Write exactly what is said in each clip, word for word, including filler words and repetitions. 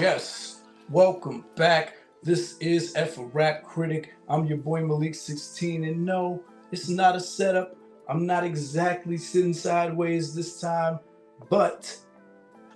Yes, welcome back. This is F a Rap Critic. I'm your boy Malik sixteen, and no, it's not a setup. I'm not exactly sitting sideways this time, but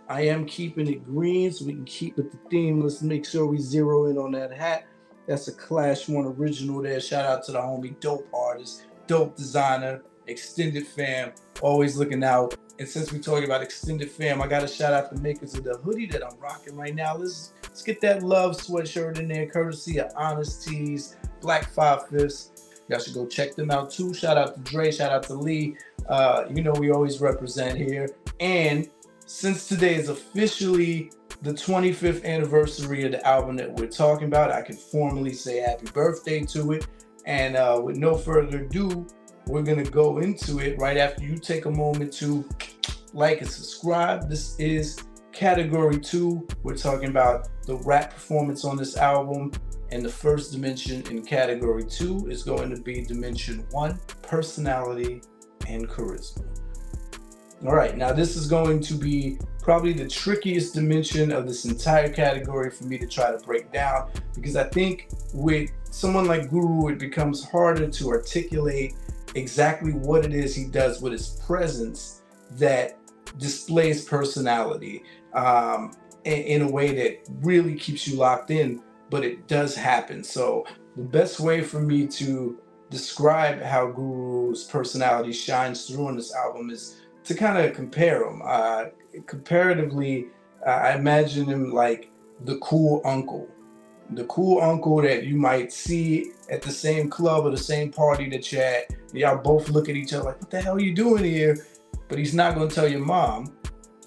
I am keeping it green so we can keep with the theme. Let's make sure we zero in on that hat. That's a Clash one original there. Shout out to the homie, dope artist, dope designer, extended fam, always looking out. And since we're talking about extended fam, I gotta shout out the makers of the hoodie that I'm rocking right now. Let's, let's get that love sweatshirt in there, courtesy of Honest Tees, Black Five Fifths. Y'all should go check them out too. Shout out to Dre, shout out to Lee. Uh, you know we always represent here. And since today is officially the twenty-fifth anniversary of the album that we're talking about, I can formally say happy birthday to it. And uh, with no further ado, we're gonna go into it right after you take a moment to like and subscribe. This is category two. We're talking about the rap performance on this album. And the first dimension in category two is going to be dimension one, personality and charisma. All right, now this is going to be probably the trickiest dimension of this entire category for me to try to break down, because I think with someone like Guru, it becomes harder to articulate exactly what it is he does with his presence that displays personality um, in, in a way that really keeps you locked in, but it does happen. So the best way for me to describe how Guru's personality shines through on this album is to kind of compare him. Uh, comparatively, uh, I imagine him like the cool uncle. The cool uncle that you might see at the same club or the same party that you're at. Y'all both look at each other like, what the hell are you doing here? But he's not going to tell your mom.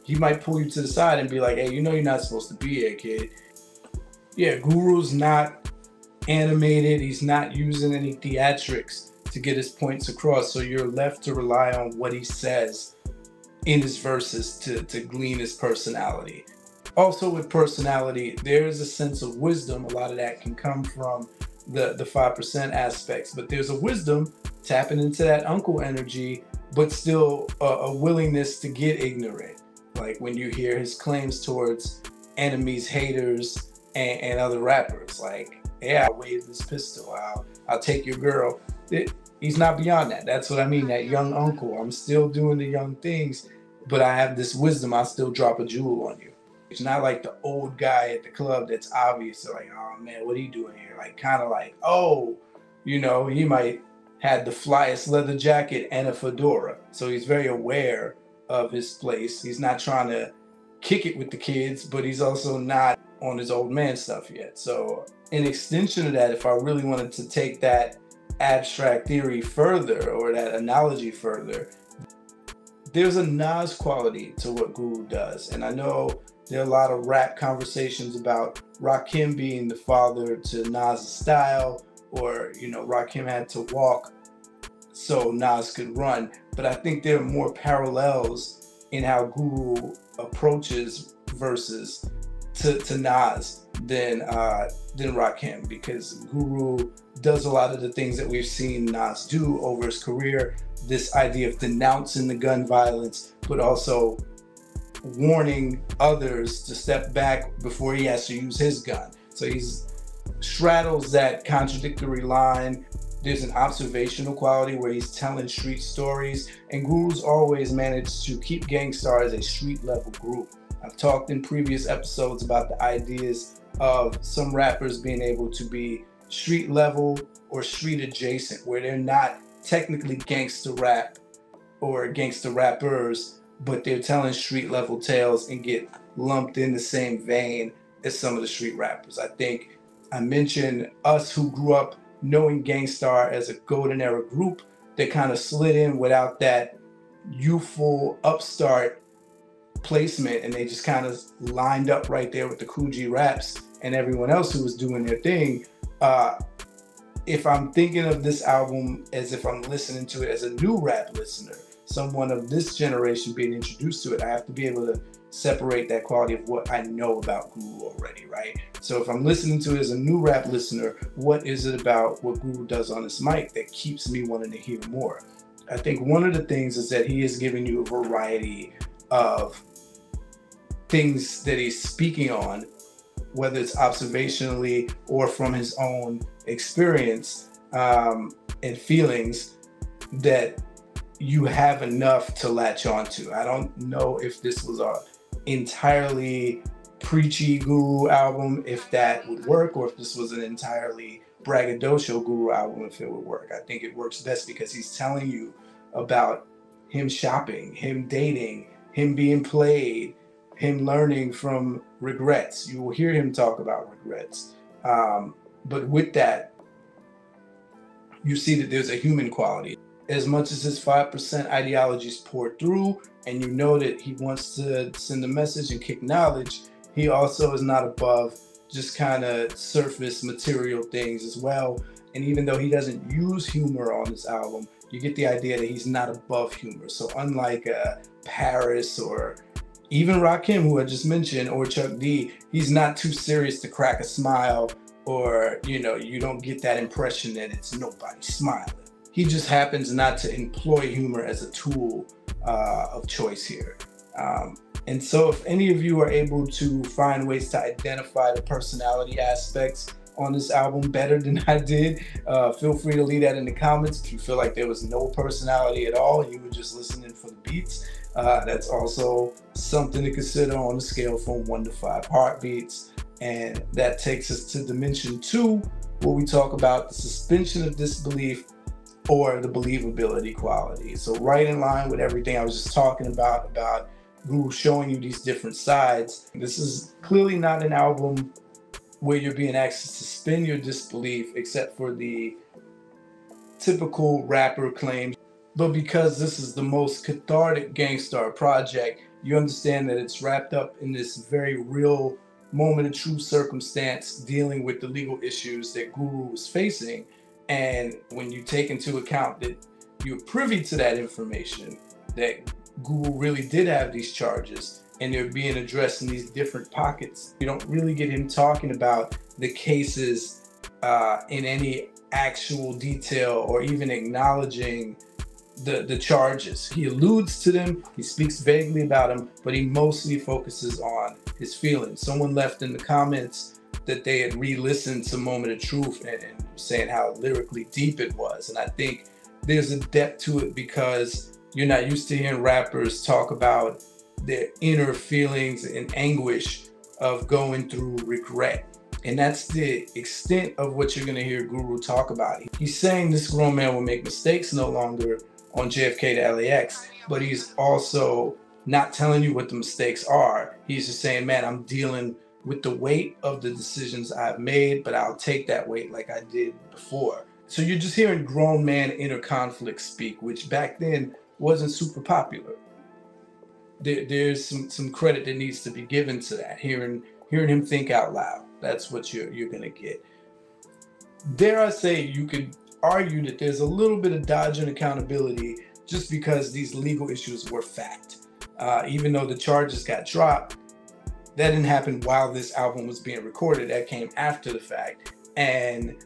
He might pull you to the side and be like, hey, you know you're not supposed to be here, kid. Yeah, Guru's not animated. He's not using any theatrics to get his points across. So you're left to rely on what he says in his verses to, to glean his personality. Also with personality, there is a sense of wisdom. A lot of that can come from the, the five percent aspects, but there's a wisdom tapping into that uncle energy, but still a, a willingness to get ignorant. Like when you hear his claims towards enemies, haters, and, and other rappers, like, yeah, I'll wave this pistol, I'll, I'll take your girl. It, he's not beyond that. That's what I mean, that young uncle. I'm still doing the young things, but I have this wisdom. I'll still drop a jewel on you. It's not like the old guy at the club that's obvious. They're like, oh man, what are you doing here? Like, kind of like, oh, you know, he might have the flyest leather jacket and a fedora. So he's very aware of his place. He's not trying to kick it with the kids, but he's also not on his old man stuff yet. So an extension of that, if I really wanted to take that abstract theory further, or that analogy further, there's a Nas quality to what Guru does. And I know there are a lot of rap conversations about Rakim being the father to Nas' style, or, you know, Rakim had to walk so Nas could run. But I think there are more parallels in how Guru approaches verses to, to Nas than, uh, than Rakim, because Guru does a lot of the things that we've seen Nas do over his career. This idea of denouncing the gun violence, but also warning others to step back before he has to use his gun. So he straddles that contradictory line. There's an observational quality where he's telling street stories, and Guru's always managed to keep Gang Starr as a street level group. I've talked in previous episodes about the ideas of some rappers being able to be street level or street adjacent, where they're not technically gangsta rap or gangsta rappers, but they're telling street level tales and get lumped in the same vein as some of the street rappers. I think I mentioned us who grew up knowing Gang Starr as a golden era group that kind of slid in without that youthful upstart placement, and they just kind of lined up right there with the Coogee Raps and everyone else who was doing their thing. Uh, if I'm thinking of this album as if I'm listening to it as a new rap listener, someone of this generation being introduced to it, I have to be able to separate that quality of what I know about Guru already, right? So if I'm listening to it as a new rap listener, what is it about what Guru does on his mic that keeps me wanting to hear more? I think one of the things is that he is giving you a variety of things that he's speaking on whether it's observationally or from his own experience um, and feelings, that you have enough to latch onto. I don't know if this was a entirely preachy guru album, if that would work, or if this was an entirely braggadocio guru album, if it would work. I think it works best because he's telling you about him shopping, him dating, him being played, him learning from regrets. You will hear him talk about regrets. Um, but with that, you see that there's a human quality. As much as his five percent ideologies pour through, and you know that he wants to send a message and kick knowledge, he also is not above just kind of surface material things as well. And even though he doesn't use humor on this album, you get the idea that he's not above humor. So unlike uh, Paris or even Rakim, who I just mentioned, or Chuck D, he's not too serious to crack a smile, or, you know, you don't get that impression that it's nobody smiling. He just happens not to employ humor as a tool uh, of choice here. Um, and so if any of you are able to find ways to identify the personality aspects on this album better than I did, uh, feel free to leave that in the comments. If you feel like there was no personality at all and you were just listening for the beats, uh, that's also something to consider on the scale from one to five heartbeats. And that takes us to dimension two, where we talk about the suspension of disbelief or the believability quality. So right in line with everything I was just talking about, about Guru showing you these different sides. This is clearly not an album where you're being asked to suspend your disbelief, except for the typical rapper claims. But because this is the most cathartic Gang Starr project, you understand that it's wrapped up in this very real moment of true circumstance, dealing with the legal issues that Guru was facing. And when you take into account that you're privy to that information, that Guru really did have these charges and they're being addressed in these different pockets, you don't really get him talking about the cases uh, in any actual detail or even acknowledging the, the charges. He alludes to them, he speaks vaguely about them, but he mostly focuses on his feelings. Someone left in the comments that they had re-listened to Moment of Truth and, and saying how lyrically deep it was. And I think there's a depth to it because you're not used to hearing rappers talk about their inner feelings and anguish of going through regret. And that's the extent of what you're gonna hear Guru talk about. He's saying this grown man will make mistakes no longer on J F K to L A X, but he's also not telling you what the mistakes are. He's just saying, man, I'm dealing with the weight of the decisions I've made, but I'll take that weight like I did before. So you're just hearing grown man inner conflict speak, which back then wasn't super popular. There, there's some, some credit that needs to be given to that. Hearing, hearing him think out loud, that's what you're, you're gonna get. Dare I say, you could argue that there's a little bit of dodging accountability just because these legal issues were fact. Uh, even though the charges got dropped, that didn't happen while this album was being recorded. That came after the fact. And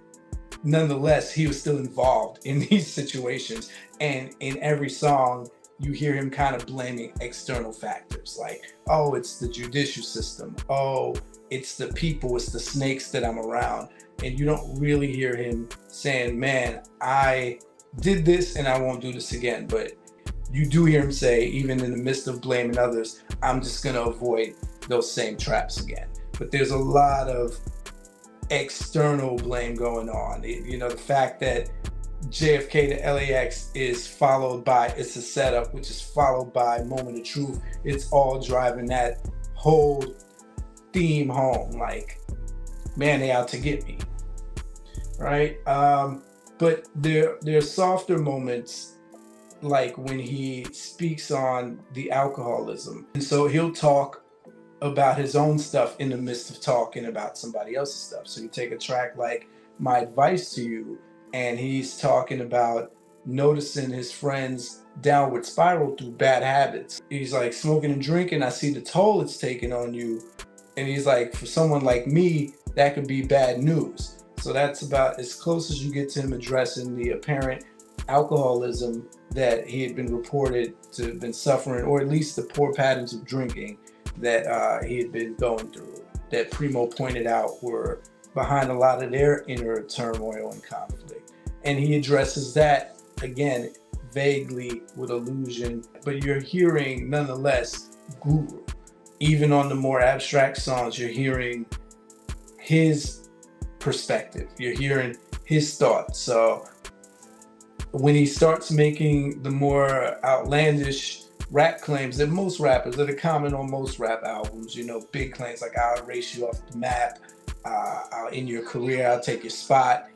nonetheless, he was still involved in these situations. And in every song, you hear him kind of blaming external factors like, oh, it's the judicial system. Oh, it's the people, it's the snakes that I'm around. And you don't really hear him saying, man, I did this and I won't do this again. But you do hear him say, even in the midst of blaming others, I'm just gonna avoid those same traps again. But there's a lot of external blame going on. It, you know, the fact that J F K to L A X is followed by It's a Setup, which is followed by Moment of Truth, it's all driving that whole theme home. Like, man, they out to get me, right? Um, but there, there are softer moments, like when he speaks on the alcoholism. And so he'll talk about his own stuff in the midst of talking about somebody else's stuff. So you take a track like My Advice to You, and he's talking about noticing his friend's downward spiral through bad habits. He's like, smoking and drinking, I see the toll it's taking on you. And he's like, for someone like me, that could be bad news. So that's about as close as you get to him addressing the apparent alcoholism that he had been reported to have been suffering, or at least the poor patterns of drinking that uh, he had been going through. that Primo pointed out were behind a lot of their inner turmoil and conflict. And he addresses that, again, vaguely with allusion, but you're hearing, nonetheless, Guru. Even on the more abstract songs, you're hearing his perspective. You're hearing his thoughts. So when he starts making the more outlandish rap claims that most rappers, that are common on most rap albums, you know, big claims like I'll erase you off the map, uh, I'll end your career, I'll take your spot,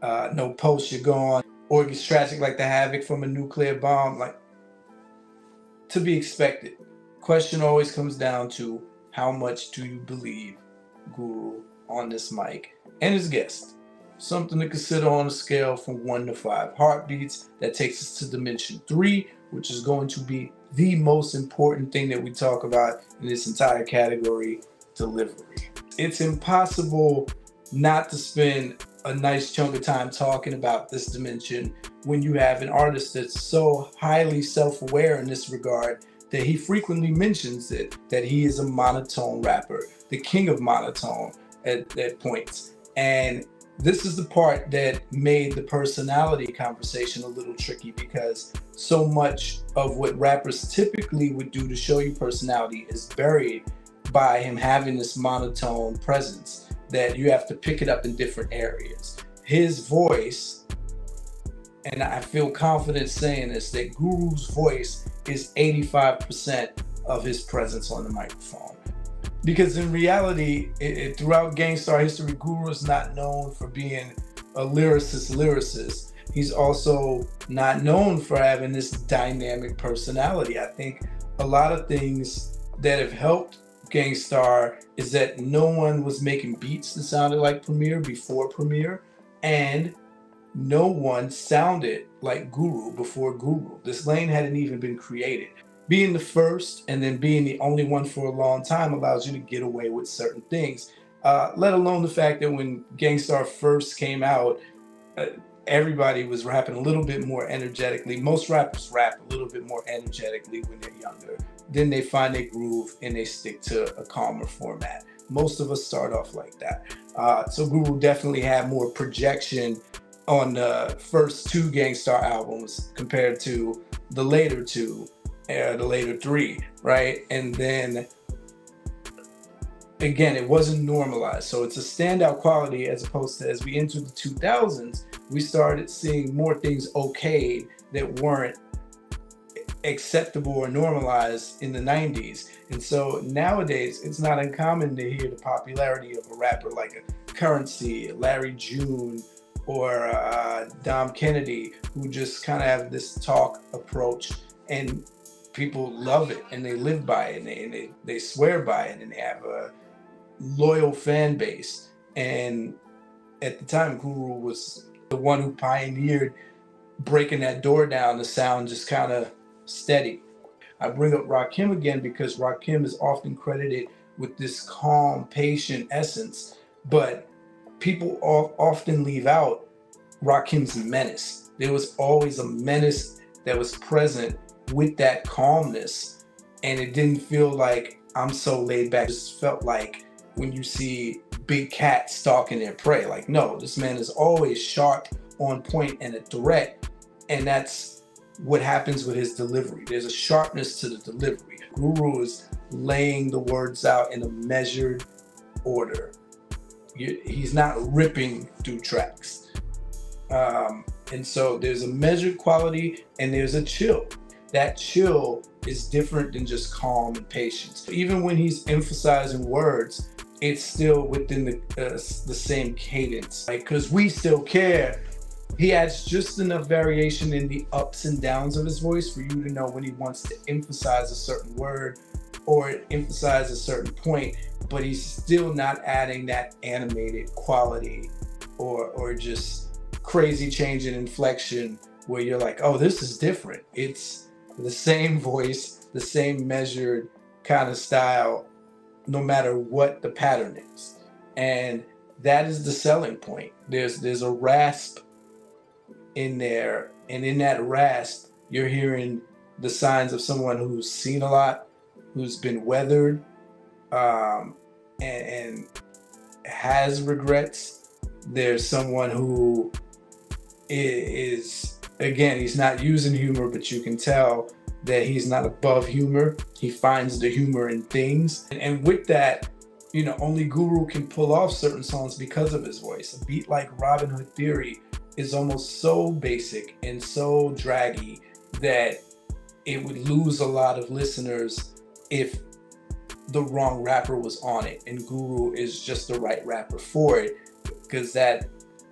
uh, no post, you're gone. Or it gets tragic like the havoc from a nuclear bomb, like, to be expected. Question always comes down to how much do you believe Guru on this mic and his guest? Something to consider on a scale from one to five heartbeats. That takes us to dimension three, which is going to be the most important thing that we talk about in this entire category, delivery. It's impossible not to spend a nice chunk of time talking about this dimension when you have an artist that's so highly self-aware in this regard that he frequently mentions it, that he is a monotone rapper, the king of monotone at, at points. And this is the part that made the personality conversation a little tricky, because so much of what rappers typically would do to show you personality is buried by him having this monotone presence that you have to pick it up in different areas. His voice, and I feel confident saying this, that Guru's voice is eighty-five percent of his presence on the microphone. Because in reality, it, it, throughout Gang Starr history, Guru is not known for being a lyricist lyricist. He's also not known for having this dynamic personality. I think a lot of things that have helped Gang Starr is that no one was making beats that sounded like Premier before Premier, and no one sounded like Guru before Guru. This lane hadn't even been created. Being the first and then being the only one for a long time allows you to get away with certain things, uh, let alone the fact that when Gang Starr first came out, uh, everybody was rapping a little bit more energetically. Most rappers rap a little bit more energetically when they're younger. Then they find their groove and they stick to a calmer format. Most of us start off like that. Uh, so Guru definitely had more projection on the first two Gang Starr albums compared to the later two. Uh, the later three, right? And then again, it wasn't normalized, so it's a standout quality, as opposed to as we entered the two thousands, we started seeing more things okayed that weren't acceptable or normalized in the nineties. And so nowadays it's not uncommon to hear the popularity of a rapper like a Currency, Larry June, or uh, Dom Kennedy, who just kind of have this talk approach, and people love it and they live by it, and they, and they, they swear by it, and they have a loyal fan base. And at the time, Guru was the one who pioneered breaking that door down to sound just kind of steady. I bring up Rakim again because Rakim is often credited with this calm, patient essence, but people often leave out Rakim's menace. There was always a menace that was present with that calmness, and it didn't feel like I'm so laid back. It just felt like when you see big cats stalking their prey, like, no, this man is always sharp, on point, and a threat. And that's what happens with his delivery. There's a sharpness to the delivery. Guru is laying the words out in a measured order. He's not ripping through tracks. Um, and so there's a measured quality and there's a chill. That chill is different than just calm and patience. Even when he's emphasizing words, it's still within the, uh, the same cadence. Like, cause we still care. He adds just enough variation in the ups and downs of his voice for you to know when he wants to emphasize a certain word or emphasize a certain point, but he's still not adding that animated quality or, or just crazy change in inflection where you're like, oh, this is different. It's the same voice, the same measured kind of style, no matter what the pattern is. And that is the selling point. There's there's a rasp in there, and in that rasp, you're hearing the signs of someone who's seen a lot, who's been weathered, um, and, and has regrets. There's someone who is, again, he's not using humor, but you can tell that he's not above humor. He finds the humor in things. And, and with that, you know, only Guru can pull off certain songs because of his voice. A beat like Robin Hood Theory is almost so basic and so draggy that it would lose a lot of listeners if the wrong rapper was on it. And Guru is just the right rapper for it, because that,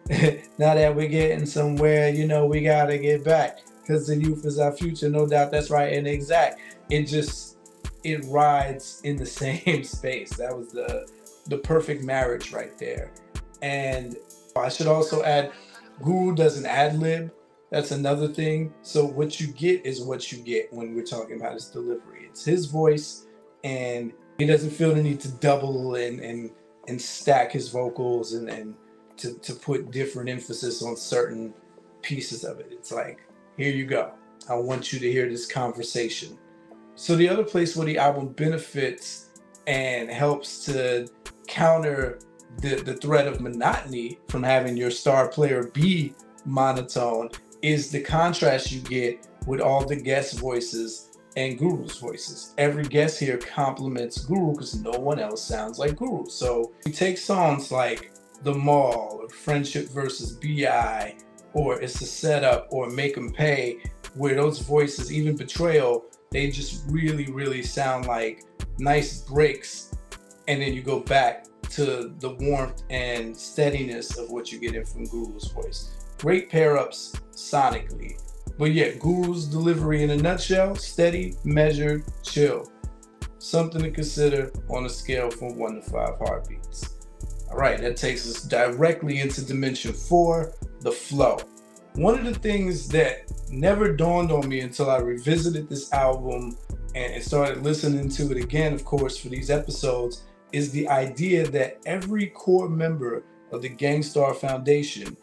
now that we're getting somewhere, you know, we gotta get back, because the youth is our future, no doubt, that's right and exact. It just, it rides in the same space. That was the, the perfect marriage right there. And I should also add, Guru doesn't ad-lib. That's another thing. So what you get is what you get when we're talking about his delivery. It's his voice, and he doesn't feel the need to double and, and, and stack his vocals and, and to, to put different emphasis on certain pieces of it. It's like, here you go. I want you to hear this conversation. So the other place where the album benefits and helps to counter the, the threat of monotony from having your star player be monotone is the contrast you get with all the guest voices and Guru's voices. Every guest here compliments Guru because no one else sounds like Guru. So you take songs like The Mall or Friendship versus B I or It's a Setup or Make 'Em Pay, where those voices, even Betrayal, they just really, really sound like nice breaks. And then you go back to the warmth and steadiness of what you get in from Guru's voice. Great pair-ups sonically. But yeah, Guru's delivery in a nutshell, steady, measured, chill. Something to consider on a scale from one to five heartbeats. All right, that takes us directly into dimension four, the flow. One of the things that never dawned on me until I revisited this album and started listening to it again, of course, for these episodes, is the idea that every core member of the Gang Starr Foundation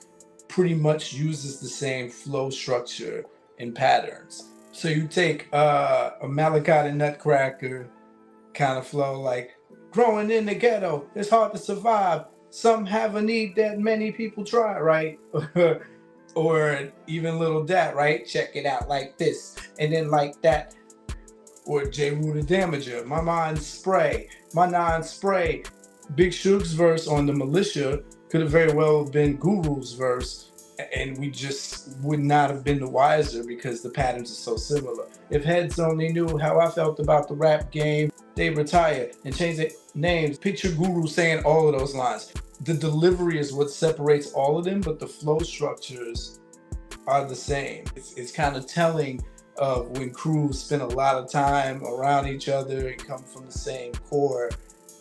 pretty much uses the same flow structure and patterns. So you take uh, a Malachi the Nutcracker kind of flow, like growing in the ghetto, it's hard to survive. Some have a need that many people try, right? Or even Little Dat, right? Check it out like this, and then like that. Or J. Rue the Damager, my mind spray, my non spray. Big Suge's verse on The Militia could have very well been Guru's verse, and we just would not have been the wiser because the patterns are so similar. If heads only knew how I felt about the rap game, they'd retire and change their names. Picture Guru saying all of those lines. The delivery is what separates all of them, but the flow structures are the same. It's, it's kind of telling of when crews spend a lot of time around each other and come from the same core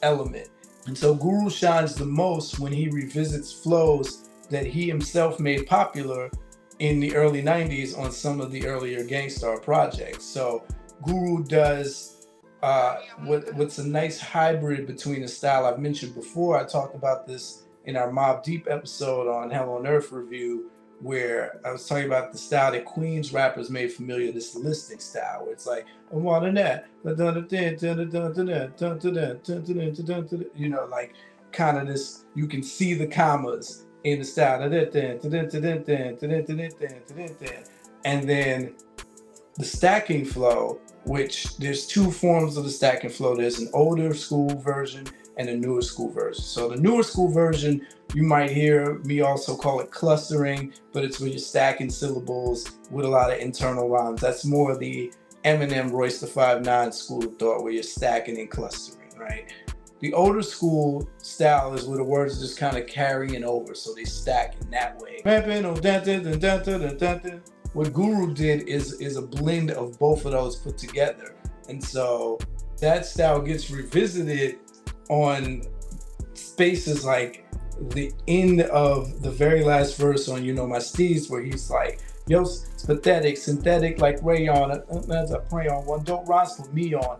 element. And so Guru shines the most when he revisits flows that he himself made popular in the early nineties on some of the earlier Gang Starr projects. So Guru does uh, what, what's a nice hybrid between the style I've mentioned before. I talked about this in our Mobb Deep episode on Hell on Earth review, where I was talking about the style that Queens rappers made familiar, this listening style, where it's like, I'm on that, you know, like kind of this, you can see the commas in the style, and then the stacking flow, which there's two forms of the stacking flow. There's an older school version and a newer school version. So the newer school version, you might hear me also call it clustering, but it's where you're stacking syllables with a lot of internal rhymes. That's more the Eminem, Royce the Five Nines school of thought, where you're stacking and clustering, right? The older school style is where the words are just kind of carrying over, so they stack in that way. What Guru did is, is a blend of both of those put together. And so that style gets revisited on spaces like the end of the very last verse on You Know My Steez, where he's like, yo, it's pathetic, synthetic like rayon, as I pray on one, don't rise for me on.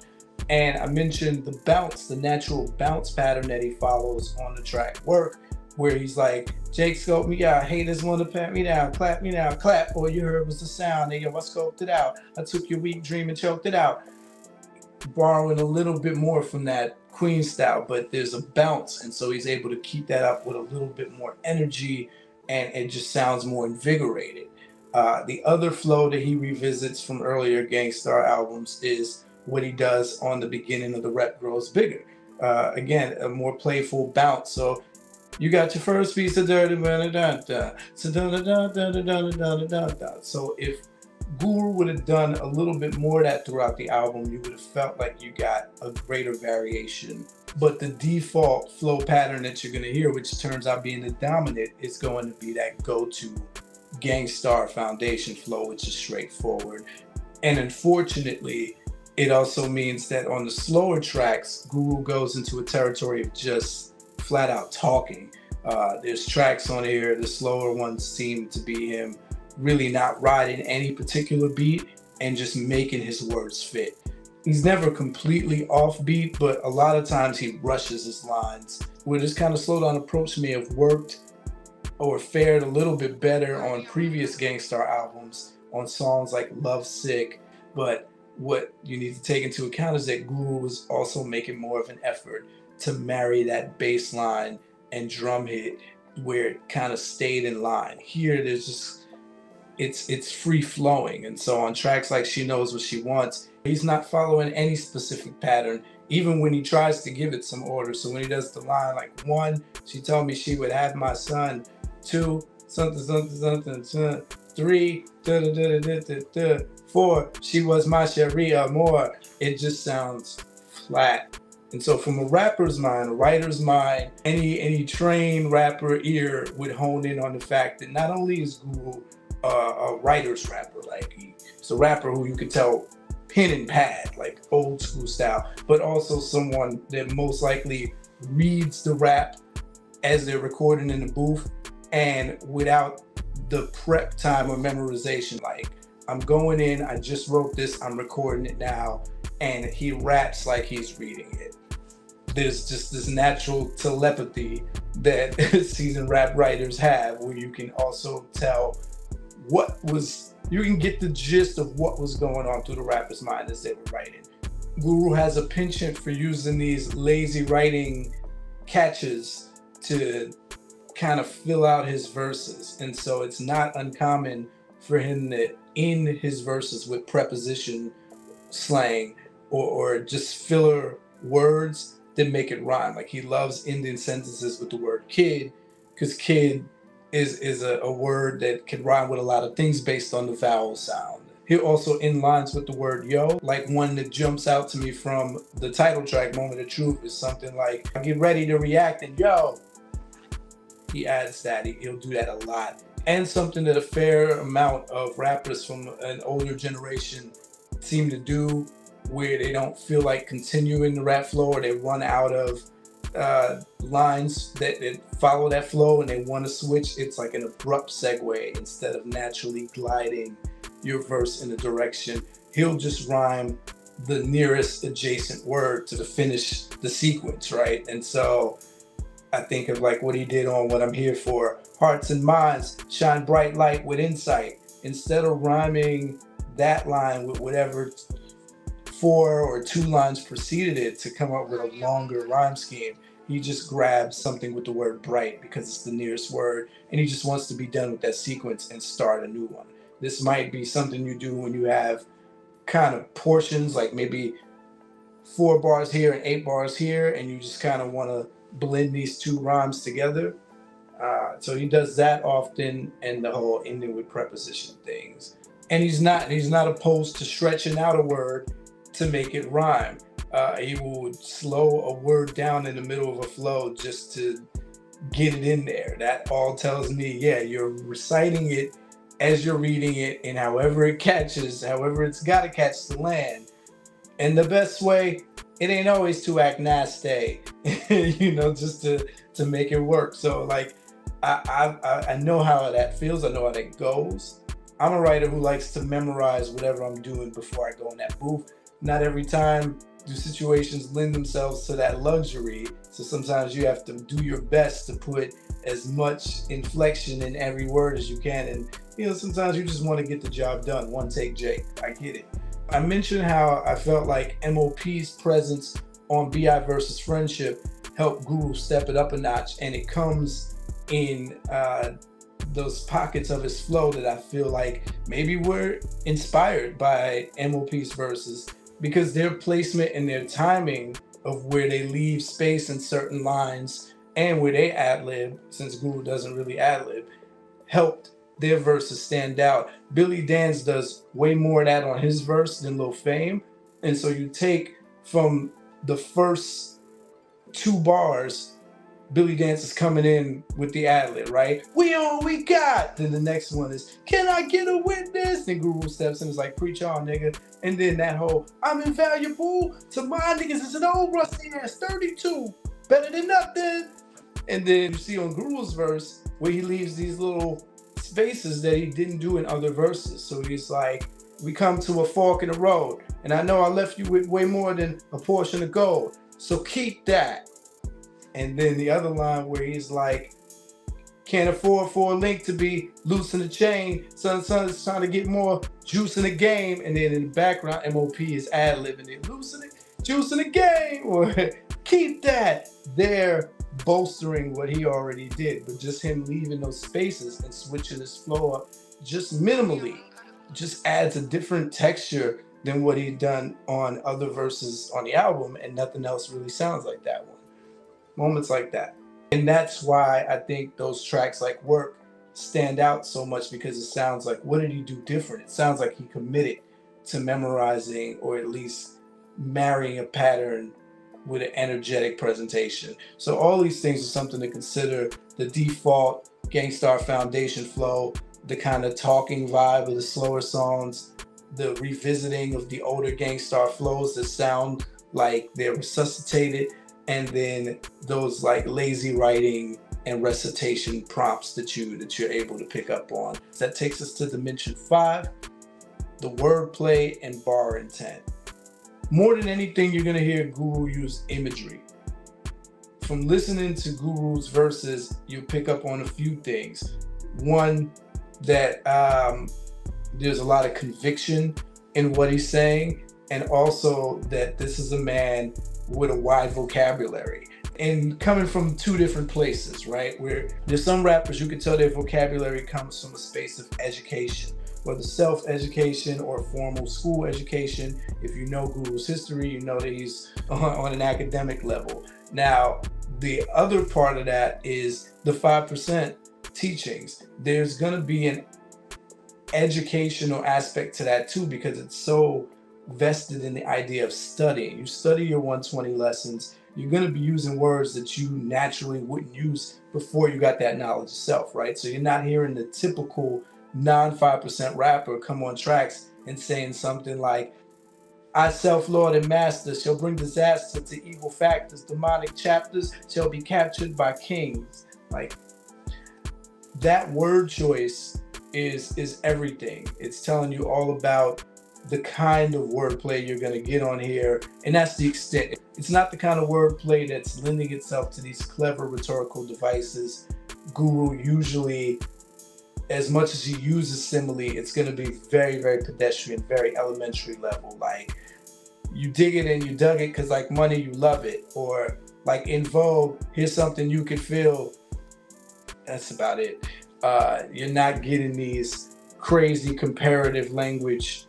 And I mentioned the bounce, the natural bounce pattern that he follows on the track Work, where he's like, Jake scoped me out, haters wanna pat me down, clap me down, clap, all you heard was the sound, nigga, I scoped it out, I took your weak dream and choked it out. Borrowing a little bit more from that Queen style, but there's a bounce, and so he's able to keep that up with a little bit more energy, and it just sounds more invigorated. Uh, the other flow that he revisits from earlier Gang Starr albums is what he does on the beginning of The Rep Grows Bigger. Uh, again, a more playful bounce. So you got your first piece of dirty, so if Guru would have done a little bit more of that throughout the album, you would have felt like you got a greater variation. But the default flow pattern that you're going to hear, which turns out being the dominant, is going to be that go-to Gang Starr foundation flow, which is straightforward. And unfortunately, it also means that on the slower tracks, Guru goes into a territory of just flat out talking. Uh, there's tracks on here, the slower ones seem to be him really not riding any particular beat and just making his words fit. He's never completely off beat, but a lot of times he rushes his lines, where this kind of slow down approach may have worked or fared a little bit better on previous Gang Starr albums on songs like Love Sick. But what you need to take into account is that Guru was also making more of an effort to marry that bass line and drum hit where it kind of stayed in line. Here there's just, it's it's free flowing. And so on tracks like She Knows What She Wants, he's not following any specific pattern, even when he tries to give it some order. So when he does the line like, one, she told me she would have my son, two, something, something, something, something, three, da, da, da, da, da, da, four, she was my Sharia more. It just sounds flat. And so from a rapper's mind, a writer's mind, any, any trained rapper ear would hone in on the fact that not only is Guru Uh, a writer's rapper, like he's a rapper who you could tell pen and pad, like old school style, but also someone that most likely reads the rap as they're recording in the booth and without the prep time or memorization. Like, I'm going in, I just wrote this, I'm recording it now, and he raps like he's reading it. There's just this natural telepathy that seasoned rap writers have, where you can also tell what was, you can get the gist of what was going on through the rapper's mind as they were writing. Guru has a penchant for using these lazy writing catches to kind of fill out his verses. And so it's not uncommon for him to end his verses with preposition slang or, or just filler words that make it rhyme. Like, he loves ending sentences with the word kid, because kid is is a, a word that can rhyme with a lot of things based on the vowel sound. He also end lines with the word yo. Like, one that jumps out to me from the title track Moment of Truth is something like, I get ready to react and yo. He adds that, he, he'll do that a lot. And something that a fair amount of rappers from an older generation seem to do, where they don't feel like continuing the rap flow, or they run out of uh lines that, that follow that flow and they want to switch. It's like an abrupt segue instead of naturally gliding your verse in a direction. He'll just rhyme the nearest adjacent word to the finish the sequence, right? And so I think of like what he did on What I'm Here For. Hearts and minds shine bright light with insight. Instead of rhyming that line with whatever four or two lines preceded it to come up with a longer rhyme scheme, he just grabs something with the word bright because it's the nearest word, and he just wants to be done with that sequence and start a new one. This might be something you do when you have kind of portions, like maybe four bars here and eight bars here, and you just kind of want to blend these two rhymes together. Uh, so he does that often, and the whole ending with preposition things. And he's not, he's not opposed to stretching out a word to make it rhyme. Uh, he would slow a word down in the middle of a flow just to get it in there. That all tells me, yeah, you're reciting it as you're reading it, and however it catches, however it's got to catch the land. And the best way, it ain't always to act nasty, you know, just to, to make it work. So like, I, I, I know how that feels. I know how that goes. I'm a writer who likes to memorize whatever I'm doing before I go in that booth. Not every time do situations lend themselves to that luxury. So sometimes you have to do your best to put as much inflection in every word as you can. And, you know, sometimes you just want to get the job done. One take, Jake. I get it. I mentioned how I felt like M O P's presence on B I versus Friendship helped Guru step it up a notch, and it comes in uh, those pockets of his flow that I feel like maybe were inspired by M O P's verses, because their placement and their timing of where they leave space in certain lines and where they ad-lib, since Guru doesn't really ad-lib, helped their verses stand out. Billy Danz does way more of that on his verse than Lil' Fame. And so you take from the first two bars, Billy Danz is coming in with the ad-lib, right? We all we got. Then the next one is, can I get a witness? Then Guru steps in, is like, preach y'all, nigga. And then that whole, I'm invaluable to my niggas. It's an old rusty ass thirty-two. Better than nothing. And then you see on Guru's verse where he leaves these little spaces that he didn't do in other verses. So he's like, we come to a fork in the road, and I know I left you with way more than a portion of gold, so keep that. And then the other line where he's like, can't afford for a link to be loose in the chain, son, son is trying to get more juice in the game. And then in the background, M O P is ad-libbing it, loose in the juice in the game, or keep that. They're bolstering what he already did, but just him leaving those spaces and switching his flow up just minimally just adds a different texture than what he'd done on other verses on the album, and nothing else really sounds like that one. Moments like that. And that's why I think those tracks like Work stand out so much, because it sounds like, what did he do different? It sounds like he committed to memorizing, or at least marrying a pattern with an energetic presentation. So all these things are something to consider. The default Gang Starr foundation flow, the kind of talking vibe of the slower songs, the revisiting of the older Gang Starr flows that sound like they're resuscitated, and then those like lazy writing and recitation prompts that, you, that you're able to pick up on. So that takes us to dimension five, the wordplay and bar intent. More than anything, you're gonna hear Guru use imagery. From listening to Guru's verses, you pick up on a few things. One, that um, there's a lot of conviction in what he's saying, and also that this is a man with a wide vocabulary. And coming from two different places, right? Where there's some rappers, you can tell their vocabulary comes from a space of education, whether self-education or formal school education. If you know Guru's history, you know that he's on, on an academic level. Now, the other part of that is the five percent teachings. There's gonna be an educational aspect to that too, because it's so vested in the idea of studying. You study your one twenty lessons, you're gonna be using words that you naturally wouldn't use before you got that knowledge itself, right? So you're not hearing the typical non-five percent rapper come on tracks and saying something like, I self-lord and master shall bring disaster to evil factors, demonic chapters shall be captured by kings. Like, that word choice is is everything. It's telling you all about the kind of wordplay you're gonna get on here, and that's the extent. It's not the kind of wordplay that's lending itself to these clever rhetorical devices. Guru usually, as much as he uses simile, it's gonna be very, very pedestrian, very elementary level. Like, you dig it and you dug it, cause like money, you love it. Or like in Vogue, here's something you can feel. That's about it. Uh, you're not getting these crazy comparative language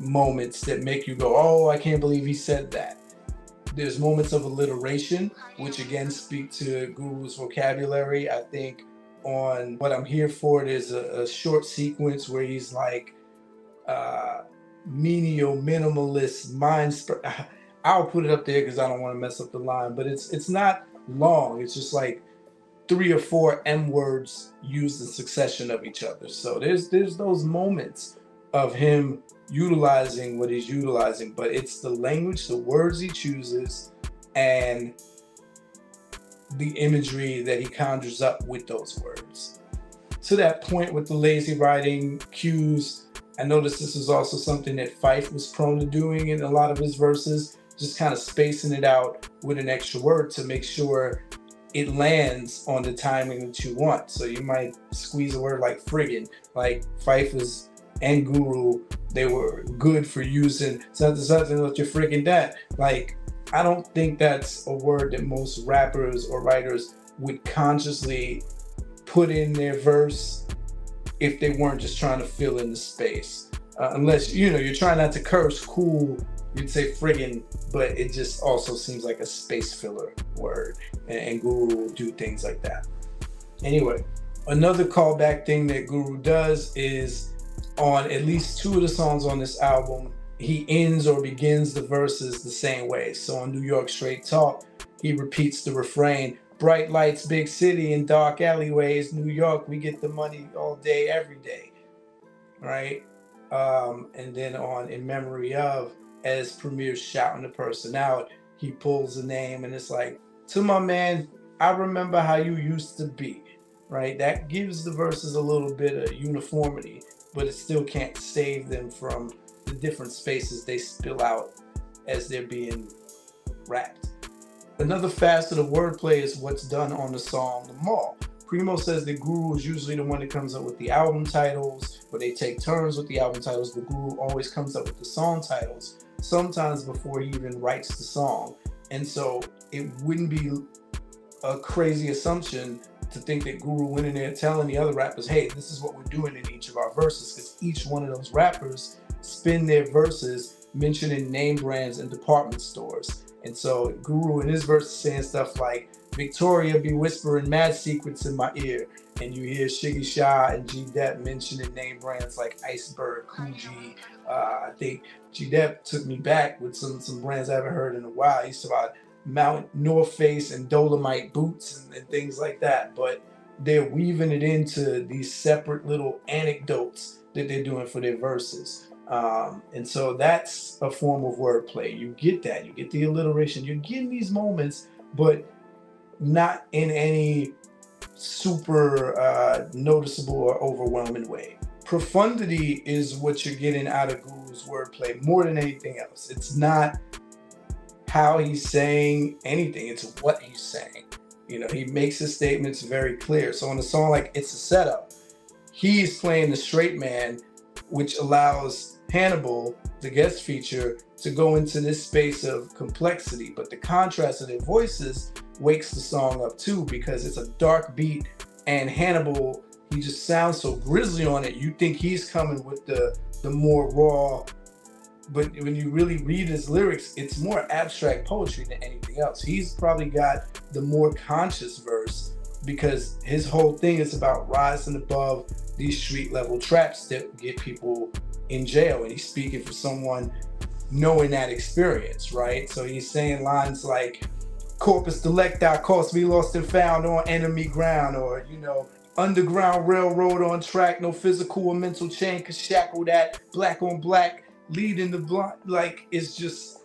moments that make you go, oh, I can't believe he said that. There's moments of alliteration, which again speak to Guru's vocabulary. I think on What I'm Here For, there's a, a short sequence where he's like, uh, menial, minimalist, mind. I'll put it up there because I don't want to mess up the line, but it's it's not long. It's just like three or four M words used in succession of each other. So there's there's those moments of him utilizing what he's utilizing, but it's the language, the words he chooses, and the imagery that he conjures up with those words. To that point with the lazy writing cues, I noticed this was also something that Fife was prone to doing in a lot of his verses, just kind of spacing it out with an extra word to make sure it lands on the timing that you want. So you might squeeze a word like friggin', like Fife was, and Guru, they were good for using something, something with your friggin' that. Like, I don't think that's a word that most rappers or writers would consciously put in their verse if they weren't just trying to fill in the space. Uh, unless, you know, you're trying not to curse, cool, you'd say friggin', but it just also seems like a space filler word, and, and Guru will do things like that. Anyway, another callback thing that Guru does is on at least two of the songs on this album, he ends or begins the verses the same way. So on New York Straight Talk, he repeats the refrain, bright lights, big city, and dark alleyways, New York, we get the money all day, every day, right? Um, and then on In Memory Of, as Premier's shouting the person out, he pulls a name and it's like, to my man, I remember how you used to be, right? That gives the verses a little bit of uniformity, but it still can't save them from the different spaces they spill out as they're being rapped. Another facet of wordplay is what's done on the song The Mall. Primo says that Guru is usually the one that comes up with the album titles, but they take turns with the album titles, but Guru always comes up with the song titles, sometimes before he even writes the song. And so it wouldn't be a crazy assumption to think that Guru went in there telling the other rappers, hey, this is what we're doing in each of our verses, because each one of those rappers spin their verses mentioning name brands and department stores. And so Guru in his verse is saying stuff like, Victoria be whispering mad secrets in my ear, and you hear Shiggy Shay and G-Dep mentioning name brands like Iceberg, Coogee. Uh, I think G-Dep took me back with some some brands I haven't heard in a while. He used to buy Mount North Face and Dolomite boots and, and things like that. But they're weaving it into these separate little anecdotes that they're doing for their verses. Um, and so that's a form of wordplay. You get that. You get the alliteration. You're getting these moments, but not in any super uh, noticeable or overwhelming way. Profundity is what you're getting out of Guru's wordplay more than anything else. It's not how he's saying anything, it's what he's saying. You know, he makes his statements very clear. So on a song like It's a Setup, he's playing the straight man, which allows Hannibal, the guest feature, to go into this space of complexity. But the contrast of their voices wakes the song up too, because it's a dark beat and Hannibal, he just sounds so grisly on it. You think he's coming with the the more raw, but when you really read his lyrics, it's more abstract poetry than anything else. He's probably got the more conscious verse because his whole thing is about rising above these street level traps that get people in jail. And he's speaking for someone knowing that experience, right? So he's saying lines like, corpus delicti cost me lost and found on enemy ground, or, you know, underground railroad on track, no physical or mental chain could shackle that, black on black, leading the blind. Like, it's just,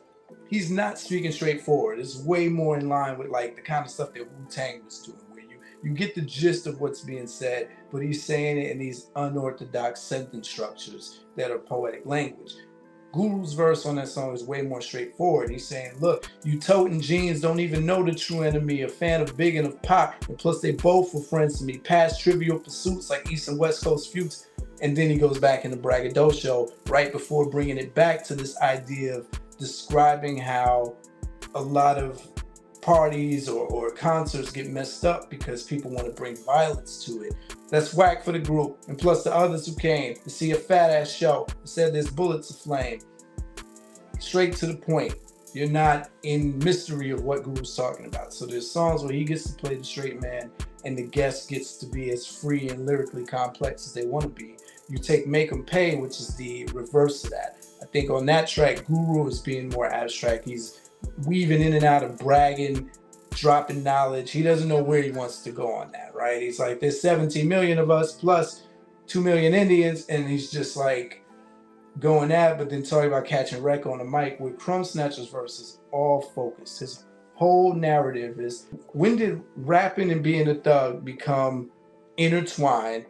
he's not speaking straightforward. It's way more in line with like the kind of stuff that Wu-Tang was doing, where you, you get the gist of what's being said, but he's saying it in these unorthodox sentence structures that are poetic language. Guru's verse on that song is way more straightforward. He's saying, look, you toting jeans don't even know the true enemy, a fan of Big and of Pop, and plus they both were friends to me, past trivial pursuits like East and West Coast feuds. And then he goes back into braggadocio right before bringing it back to this idea of describing how a lot of parties or, or concerts get messed up because people want to bring violence to it. That's whack for the group and plus the others who came to see a fat ass show and said there's bullets aflame. Straight to the point. You're not in mystery of what Guru's talking about. So there's songs where he gets to play the straight man and the guest gets to be as free and lyrically complex as they want to be. You take Make 'Em Pay, which is the reverse of that. I think on that track, Guru is being more abstract. He's weaving in and out of bragging, dropping knowledge. He doesn't know where he wants to go on that, right? He's like, there's seventeen million of us plus two million Indians, and he's just like going at, but then talking about catching wreck on the mic. With Crumb Snatcher's verses all focused, his whole narrative is, when did rapping and being a thug become intertwined,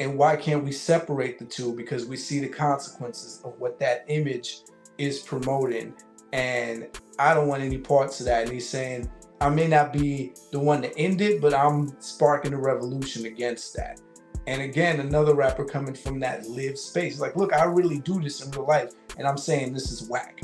and why can't we separate the two? Because we see the consequences of what that image is promoting, and I don't want any parts of that. And he's saying, I may not be the one to end it, but I'm sparking a revolution against that. And again, another rapper coming from that lived space. Like, look, I really do this in real life, and I'm saying this is whack.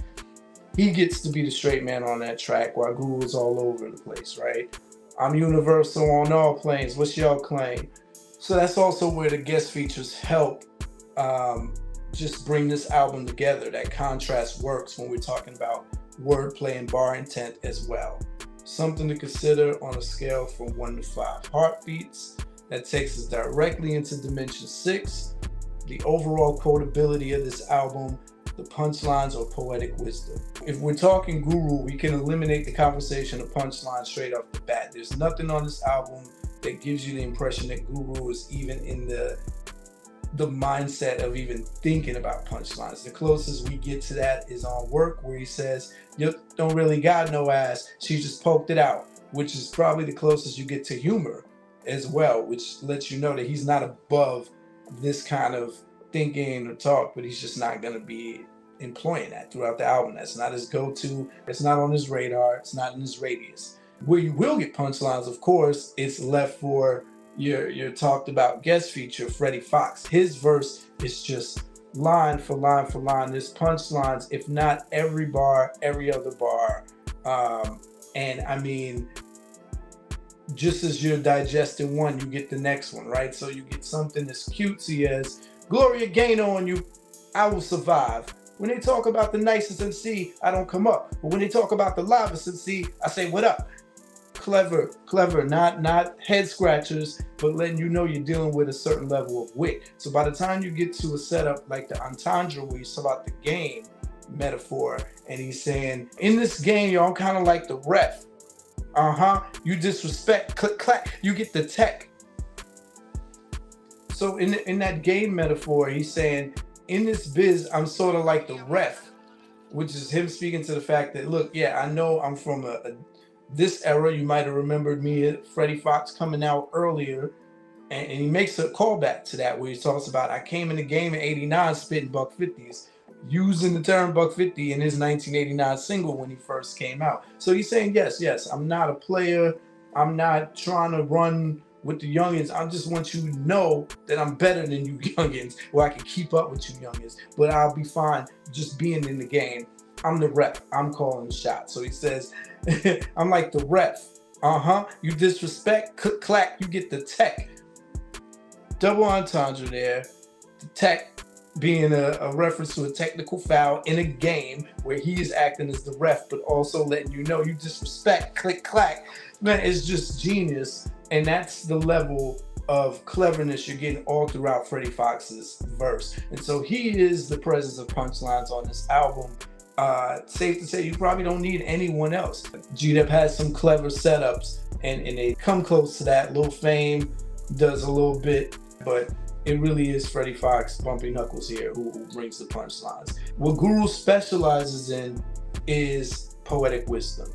he gets to be the straight man on that track while Guru is all over the place, right? I'm universal on all planes. What's your claim? So that's also where the guest features help um, just bring this album together. That contrast works when we're talking about wordplay and bar intent as well. Something to consider on a scale from one to five heartbeats. That takes us directly into dimension six, the overall quotability of this album, the punchlines or poetic wisdom. If we're talking Guru, we can eliminate the conversation of punchlines straight off the bat. There's nothing on this album that gives you the impression that Guru is even in the the mindset of even thinking about punchlines. The closest we get to that is on Work, where he says, you don't really got no ass, she just poked it out, which is probably the closest you get to humor as well, which lets you know that he's not above this kind of thinking or talk, but he's just not going to be employing that throughout the album. That's not his go-to. It's not on his radar. It's not in his radius. Where you will get punchlines, of course, it's left for your your talked about guest feature, Freddie Fox. His verse is just line for line for line. There's punchlines, if not every bar, every other bar. Um, and I mean, just as you're digesting one, you get the next one, right? So you get something as cutesy as, Gloria Gaynor on you, I will survive. When they talk about the nicest M C, I don't come up. But when they talk about the livest M C, I say, what up? Clever, clever, not, not head scratchers, but letting you know you're dealing with a certain level of wit. So by the time you get to a setup like the entendre, where you talk about the game metaphor, and he's saying, in this game, y'all kind of like the ref. Uh-huh, you disrespect, click, clack, you get the tech. So in, in that game metaphor, he's saying, in this biz, I'm sort of like the ref, which is him speaking to the fact that, look, yeah, I know I'm from a, a, this era. You might have remembered me, Freddie Fox, coming out earlier. And, and he makes a callback to that where he talks about, I came in the game in eighty-nine spitting buck fifties, using the term buck fifty in his nineteen eighty-nine single when he first came out. So he's saying, yes, yes, I'm not a player. I'm not trying to run with the youngins. I just want you to know that I'm better than you youngins, where I can keep up with you youngins, but I'll be fine just being in the game. I'm the ref, I'm calling the shot. So he says, I'm like the ref, uh-huh, you disrespect, click, clack, you get the tech. Double entendre there, the tech being a, a reference to a technical foul in a game where he is acting as the ref, but also letting you know you disrespect, click, clack. Man, it's just genius. And that's the level of cleverness you're getting all throughout Freddie Fox's verse. And so he is the presence of punchlines on this album. Uh, safe to say you probably don't need anyone else. G-Dep has some clever setups and, and they come close to that. Lil' Fame does a little bit, but it really is Freddie Fox, Bumpy Knuckles here, who, who brings the punchlines. What Guru specializes in is poetic wisdom.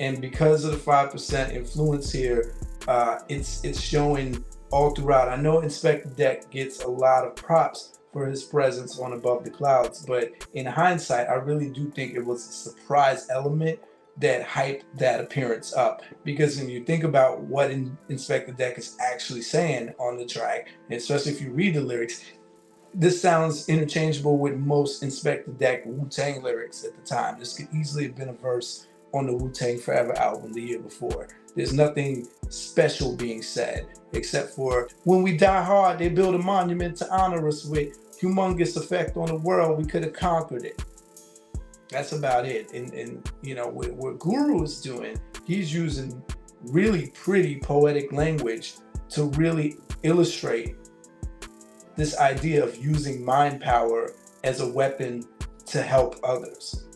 And because of the five percent influence here, Uh, it's it's showing all throughout. I know Inspectah Deck gets a lot of props for his presence on Above the Clouds, but in hindsight, I really do think it was a surprise element that hyped that appearance up. Because when you think about what in Inspectah Deck is actually saying on the track, and especially if you read the lyrics, this sounds interchangeable with most Inspectah Deck Wu-Tang lyrics at the time. This could easily have been a verse on the Wu-Tang Forever album the year before. There's nothing special being said, except for when we die hard, they build a monument to honor us with humongous effect on the world. We could have conquered it. That's about it. And, and you know, what, what Guru is doing, he's using really pretty poetic language to really illustrate this idea of using mind power as a weapon to help others.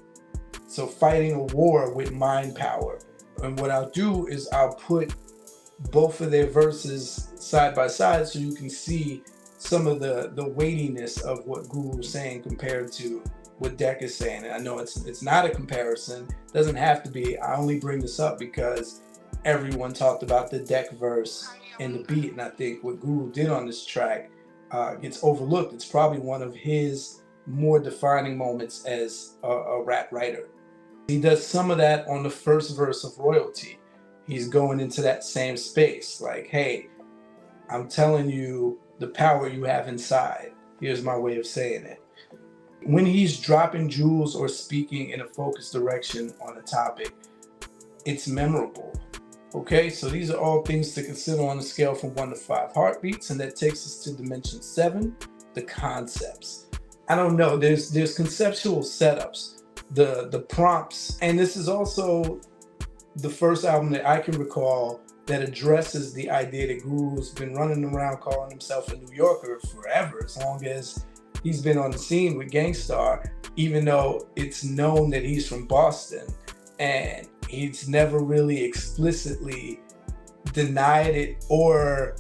So fighting a war with mind power. And what I'll do is I'll put both of their verses side by side so you can see some of the, the weightiness of what Guru is saying compared to what Deck is saying. And I know it's, it's not a comparison. It doesn't have to be. I only bring this up because everyone talked about the Deck verse and the beat. And I think what Guru did on this track uh, gets overlooked. It's probably one of his more defining moments as a, a rap writer. He does some of that on the first verse of Royalty. He's going into that same space. Like, hey, I'm telling you the power you have inside. Here's my way of saying it. When he's dropping jewels or speaking in a focused direction on a topic, it's memorable. Okay, so these are all things to consider on a scale from one to five heartbeats, and that takes us to dimension seven, the concepts. I don't know, there's there's conceptual setups, the the prompts, and this is also the first album that I can recall that addresses the idea that Guru's been running around calling himself a New Yorker forever, as long as he's been on the scene with Gang Starr, even though it's known that he's from Boston, and he's never really explicitly denied it or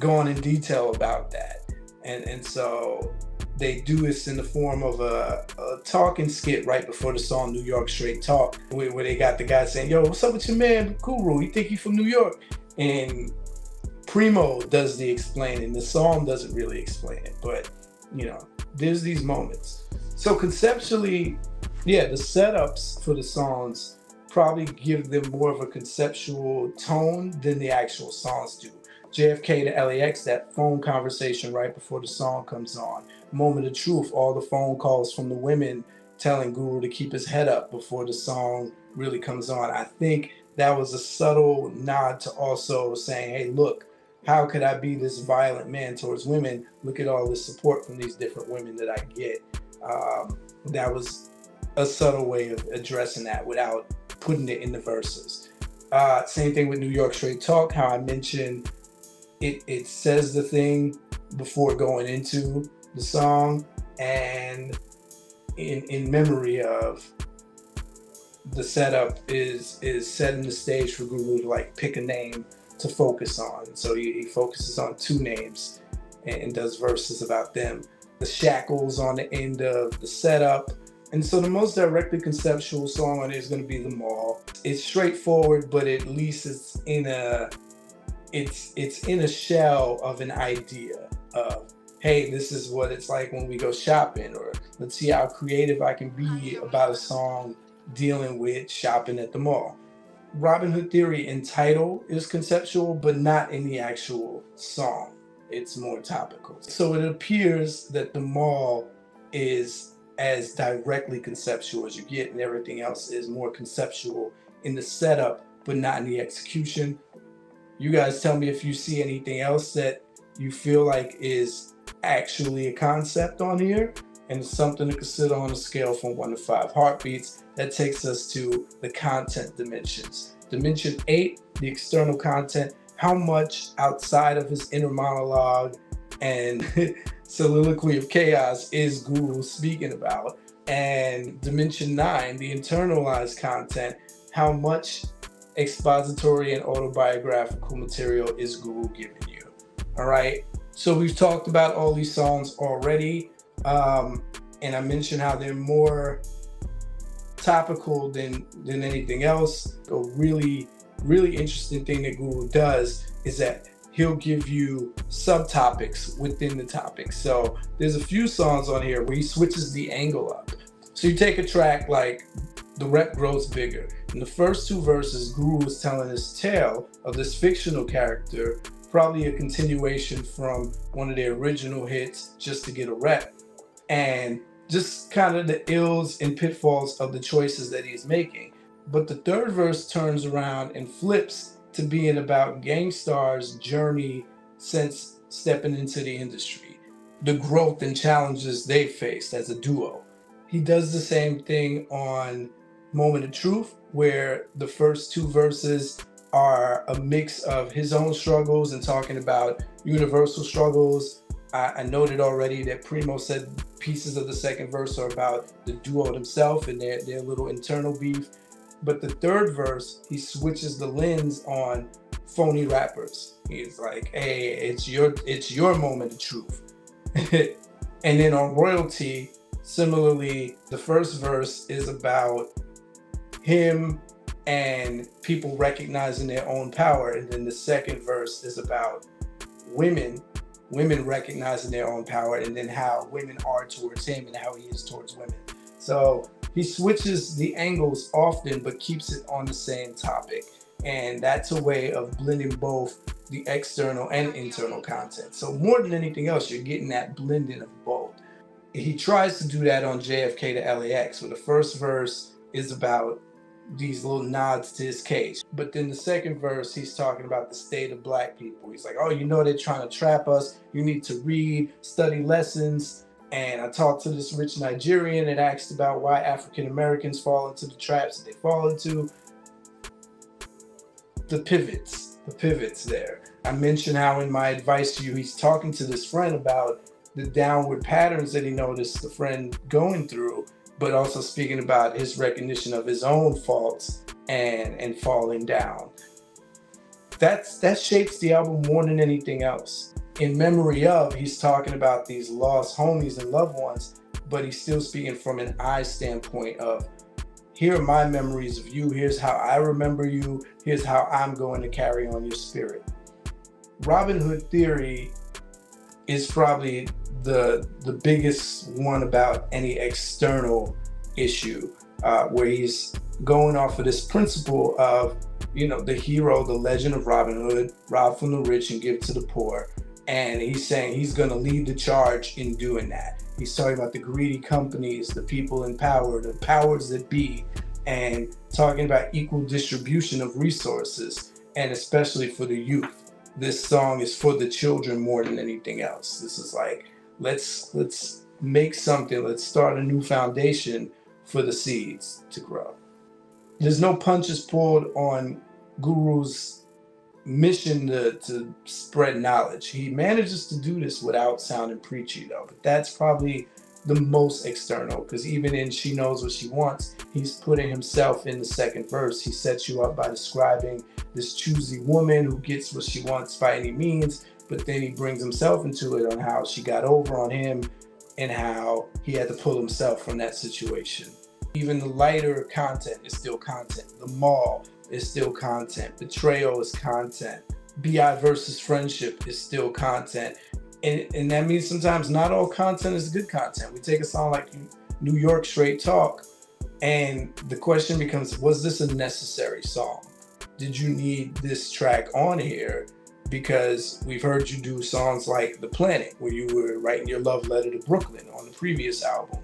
gone in detail about that. And, and so they do this in the form of a, a talking skit right before the song New York Straight Talk, where, where they got the guy saying, yo, what's up with your man, Guru? You think he from New York? And Primo does the explaining. The song doesn't really explain it, but you know, there's these moments. So conceptually, yeah, the setups for the songs probably give them more of a conceptual tone than the actual songs do. J F K to L A X, that phone conversation right before the song comes on. Moment of Truth, all the phone calls from the women telling Guru to keep his head up before the song really comes on. I think that was a subtle nod to also saying, hey, look, how could I be this violent man towards women? Look at all this support from these different women that I get. Um, that was a subtle way of addressing that without putting it in the verses. Uh, same thing with New York Straight Talk, how I mentioned it, it says the thing before going into the song, and in, in memory of the setup is, is setting the stage for Guru to like pick a name to focus on. So he, he focuses on two names and, and does verses about them. The shackles on the end of the setup. And so the most directly conceptual song on it is going to be The Mall. It's straightforward, but at least it's in a it's it's in a shell of an idea of, hey, this is what it's like when we go shopping, or let's see how creative I can be about a song dealing with shopping at the mall. Robin Hood Theory in title is conceptual, but not in the actual song. It's more topical. So it appears that The Mall is as directly conceptual as you get, and everything else is more conceptual in the setup but not in the execution. You guys tell me if you see anything else that you feel like is actually a concept on here, and it's something to consider on a scale from one to five heartbeats. That takes us to the content dimensions. Dimension eight, the external content. How much outside of his inner monologue and soliloquy of chaos is Guru speaking about? And dimension nine, the internalized content. How much expository and autobiographical material is Guru giving you? All right, so we've talked about all these songs already, um and I mentioned how they're more topical than than anything else. A really really interesting thing that Guru does is that he'll give you subtopics within the topic. So there's a few songs on here where he switches the angle up. So you take a track like The Rep Grows Bigger. In the first two verses, Guru is telling his tale of this fictional character, probably a continuation from one of their original hits, Just to Get a Rep, and just kind of the ills and pitfalls of the choices that he's making. But the third verse turns around and flips to being about Gang Starr's journey since stepping into the industry, the growth and challenges they faced as a duo. He does the same thing on Moment of Truth, where the first two verses are a mix of his own struggles and talking about universal struggles. I, I noted already that Primo said pieces of the second verse are about the duo themselves and their, their little internal beef. But the third verse, he switches the lens on phony rappers. He's like, hey, it's your it's your moment of truth. And then on Royalty, similarly, the first verse is about him and people recognizing their own power. And then the second verse is about women, women recognizing their own power, and then how women are towards him and how he is towards women. So he switches the angles often, but keeps it on the same topic. And that's a way of blending both the external and internal content. So more than anything else, you're getting that blending of both. he tries to do that on J F K to L A X, where the first verse is about these little nods to his case. But then the second verse, he's talking about the state of black people. He's like, oh, you know, they're trying to trap us. You need to read, study lessons. And I talked to this rich Nigerian and asked about why African Americans fall into the traps that they fall into. The pivots, the pivots there. I mentioned how in my advice to you, he's talking to this friend about the downward patterns that he noticed the friend going through, but also speaking about his recognition of his own faults and and falling down. That's that shapes the album more than anything else. In memory of, he's talking about these lost homies and loved ones, but he's still speaking from an I standpoint of, here are my memories of you, here's how I remember you, here's how I'm going to carry on your spirit. Robin Hood Theory is probably the the biggest one about any external issue, uh, where he's going off of this principle of, you know, the hero, the legend of Robin Hood, rob from the rich and give to the poor. And he's saying he's gonna lead the charge in doing that. He's talking about the greedy companies, the people in power, the powers that be, and talking about equal distribution of resources, and especially for the youth. This song is for the children more than anything else. This is like, let's let's make something, let's start a new foundation for the seeds to grow. There's no punches pulled on Guru's mission to, to spread knowledge. He manages to do this without sounding preachy though, but that's probably the most external, because even in She Knows What She Wants, he's putting himself in the second verse. He sets you up by describing this choosy woman who gets what she wants by any means, but then he brings himself into it on how she got over on him and how he had to pull himself from that situation. Even the lighter content is still content. The Mall is still content. Betrayal is content. B I versus friendship is still content. And, and that means sometimes not all content is good content. We take a song like New York Straight Talk, and the question becomes, was this a necessary song? Did you need this track on here? Because we've heard you do songs like The Planet, where you were writing your love letter to Brooklyn on the previous album.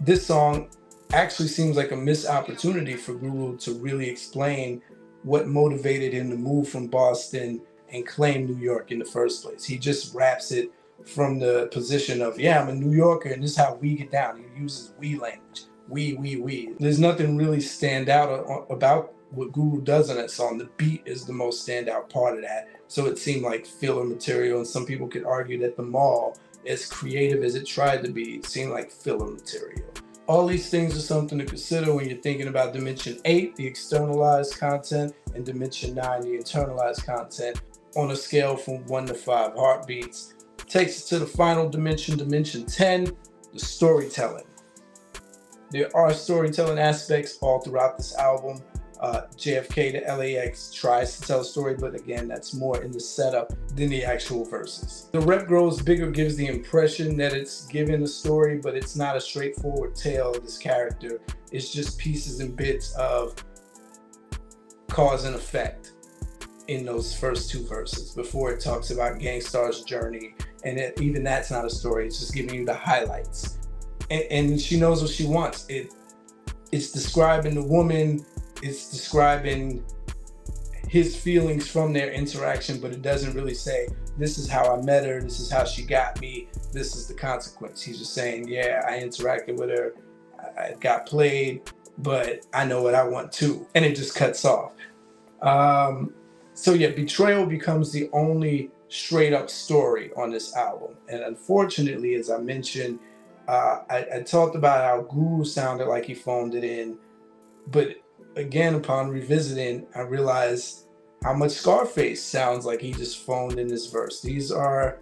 This song actually seems like a missed opportunity for Guru to really explain what motivated him to move from Boston and claim New York in the first place. He just raps it from the position of, yeah, I'm a New Yorker and this is how we get down. He uses we language, we, we, we. There's nothing really stand out about what Guru does on that song. The beat is the most standout part of that. So it seemed like filler material, and some people could argue that The Mall, as creative as it tried to be, it seemed like filler material. All these things are something to consider when you're thinking about Dimension eight, the externalized content, and Dimension nine, the internalized content, on a scale from one to five heartbeats. Takes us to the final dimension, dimension ten, the storytelling. There are storytelling aspects all throughout this album. Uh, J F K to L A X tries to tell a story, but again, that's more in the setup than the actual verses. The Rep Grows Bigger gives the impression that it's given a story, but it's not a straightforward tale of this character. It's just pieces and bits of cause and effect in those first two verses before it talks about Gang Starr's journey. And it, even that's not a story. It's just giving you the highlights. And, and She Knows What She Wants. It, it's describing the woman. It's describing his feelings from their interaction, but it doesn't really say, this is how I met her. This is how she got me. This is the consequence. He's just saying, yeah, I interacted with her. I got played, but I know what I want too. And it just cuts off. Um, So yeah, Betrayal becomes the only straight up story on this album. And unfortunately, as I mentioned, uh, I, I talked about how Guru sounded like he phoned it in. But again, upon revisiting, I realized how much Scarface sounds like he just phoned in this verse. These are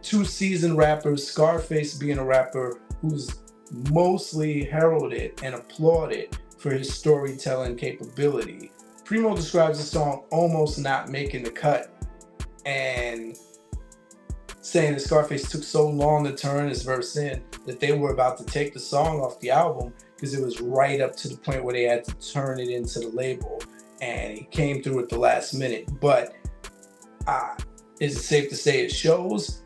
two seasoned rappers, Scarface being a rapper who's mostly heralded and applauded for his storytelling capability. Primo describes the song almost not making the cut and saying that Scarface took so long to turn his verse in that they were about to take the song off the album because it was right up to the point where they had to turn it into the label, and he came through at the last minute. But uh, is it safe to say it shows?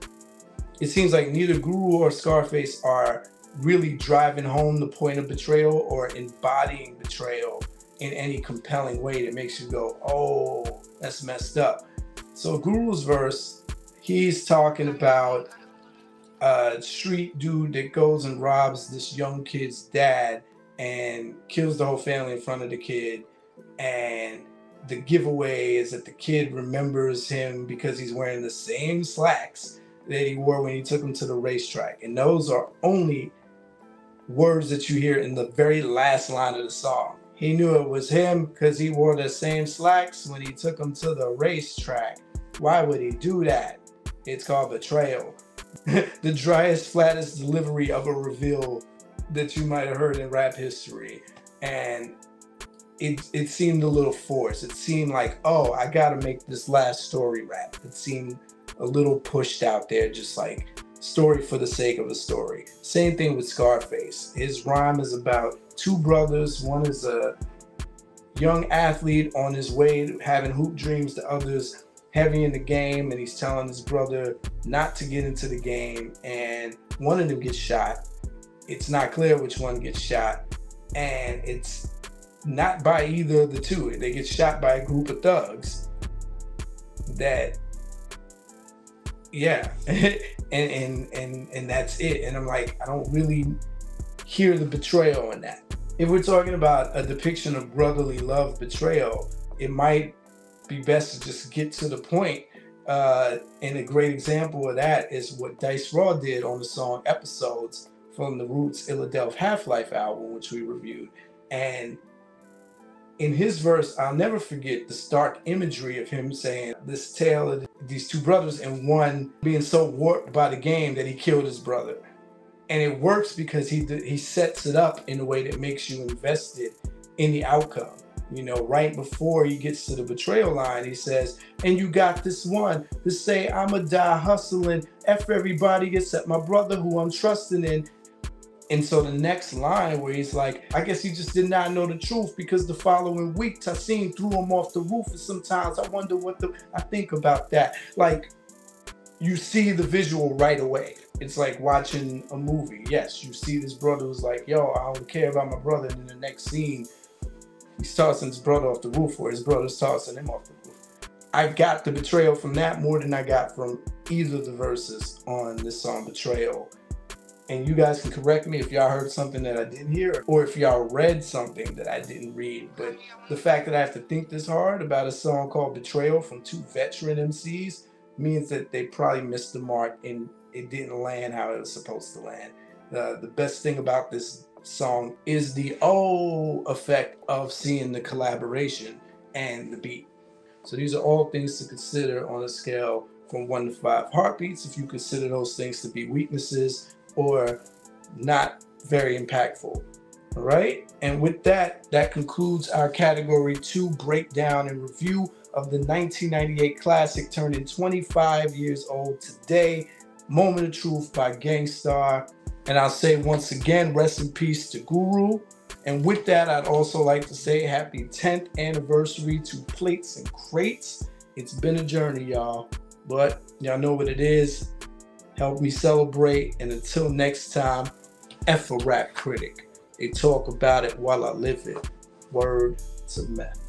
It seems like neither Guru or Scarface are really driving home the point of betrayal or embodying betrayal in any compelling way that makes you go, oh, that's messed up. So Guru's verse, he's talking about a street dude that goes and robs this young kid's dad and kills the whole family in front of the kid. And the giveaway is that the kid remembers him because he's wearing the same slacks that he wore when he took him to the racetrack. And those are only words that you hear in the very last line of the song. He knew it was him because he wore the same slacks when he took him to the racetrack. Why would he do that? It's called betrayal. The driest, flattest delivery of a reveal that you might have heard in rap history. And it, it seemed a little forced. It seemed like, oh, I gotta make this last story rap. It seemed a little pushed out there, just like story for the sake of a story. Same thing with Scarface. His rhyme is about two brothers. One is a young athlete on his way to having hoop dreams. The other's heavy in the game, and he's telling his brother not to get into the game. And one of them gets shot. It's not clear which one gets shot, and it's not by either of the two. They get shot by a group of thugs that, yeah, and, and and and that's it. And I'm like, I don't really hear the betrayal in that. If we're talking about a depiction of brotherly love betrayal, it might be best to just get to the point. Uh, and a great example of that is what Dice Raw did on the song Episodes from the Roots' Illadelph Half-Life album, which we reviewed. And in his verse, I'll never forget the stark imagery of him saying this tale of these two brothers and one being so warped by the game that he killed his brother. And it works because he he sets it up in a way that makes you invested in the outcome. You know, right before he gets to the betrayal line, he says, and you got this one to say, I'ma die hustling, F everybody except my brother who I'm trusting in. And so the next line where he's like, I guess he just did not know the truth because the following week, Tahseen threw him off the roof. And sometimes I wonder what the, I think about that. Like, you see the visual right away. It's like watching a movie. Yes, you see this brother who's like, yo, I don't care about my brother. And in the next scene, he's tossing his brother off the roof, or his brother's tossing him off the roof. I got the betrayal from that more than I got from either of the verses on this song, Betrayal. And you guys can correct me if y'all heard something that I didn't hear, or if y'all read something that I didn't read. But the fact that I have to think this hard about a song called Betrayal from two veteran M Cs means that they probably missed the mark and it didn't land how it was supposed to land. Uh, the best thing about this song is the oh effect of seeing the collaboration and the beat. So these are all things to consider on a scale from one to five heartbeats, if you consider those things to be weaknesses or not very impactful. All right, and with that, that concludes our category two breakdown and review of the nineteen ninety-eight classic turning twenty-five years old today, Moment of Truth by Gang Starr. And I'll say once again, rest in peace to Guru. And with that, I'd also like to say happy tenth anniversary to Plates and Crates. It's been a journey, y'all, but y'all know what it is. Help me celebrate, and until next time, F a Rap Critic. They talk about it while I live it. Word to meth.